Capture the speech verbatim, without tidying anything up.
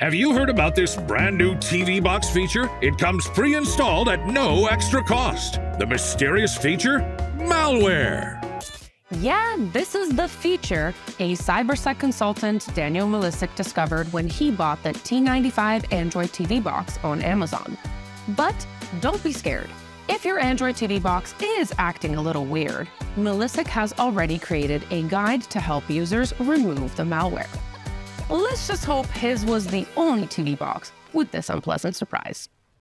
Have you heard about this brand new T V box feature? It comes pre-installed at no extra cost. The mysterious feature? Malware. Yeah, this is the feature a CyberSec consultant, Daniel Milicic, discovered when he bought the T ninety-five Android T V box on Amazon. But don't be scared. If your Android T V box is acting a little weird, Milicic has already created a guide to help users remove the malware. Let's just hope his was the only T V box with this unpleasant surprise.